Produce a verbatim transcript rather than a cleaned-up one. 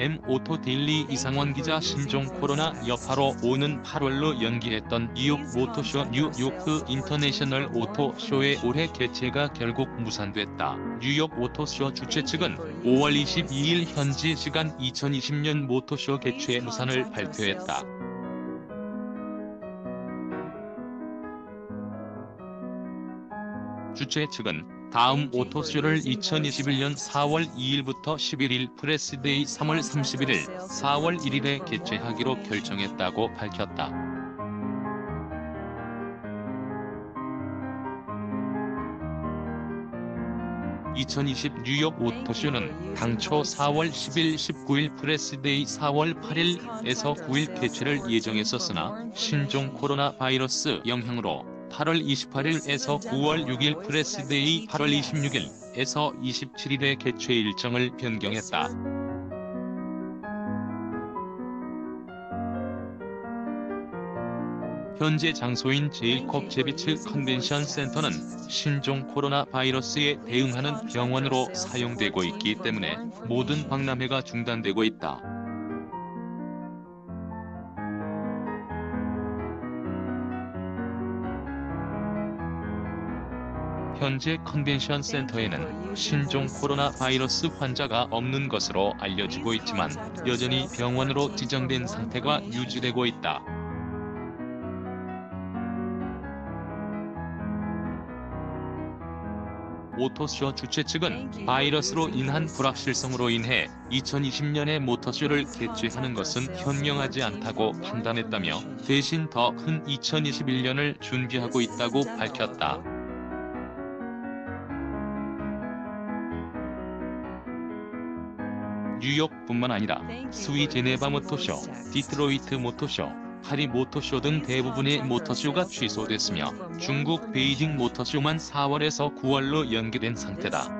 에프엠 오토데일리 이상원 기자 신종 코로나 여파로 오는 팔월로 연기했던 뉴욕 모터쇼 뉴요크 인터내셔널 오토쇼의 올해 개최가 결국 무산됐다. 뉴욕 모터쇼 주최 측은 오월 이십이일 현지 시간 이천이십년 모터쇼 개최 무산을 발표했다. 주최 측은 다음 오토쇼를 이천이십일년 사월 이일부터 십일일 프레스데이 삼월 삼십일일, 사월 일일에 개최하기로 결정했다고 밝혔다. 이천이십 뉴욕 오토쇼는 당초 사월 십일, 십구일 프레스데이 사월 팔일에서 구일 개최를 예정했었으나 신종 코로나 바이러스 영향으로 팔월 이십팔일에서 구월 육일 프레스데이 팔월 이십육일에서 이십칠일에 개최 일정을 변경했다. 현재 장소인 제이콥 제비츠 컨벤션 센터는 신종 코로나 바이러스에 대응하는 병원으로 사용되고 있기 때문에 모든 박람회가 중단되고 있다. 현재 컨벤션 센터에는 신종 코로나 바이러스 환자가 없는 것으로 알려지고 있지만 여전히 병원으로 지정된 상태가 유지되고 있다. 모터쇼 주최 측은 바이러스로 인한 불확실성으로 인해 이천이십년에 모터쇼를 개최하는 것은 현명하지 않다고 판단했다며 대신 더 큰 이천이십일년을 준비하고 있다고 밝혔다. 뉴욕뿐만 아니라 스위 제네바 모터쇼, 디트로이트 모터쇼, 파리 모터쇼 등 대부분의 모터쇼가 취소됐으며 중국 베이징 모터쇼만 사월에서 구월로 연기된 상태다.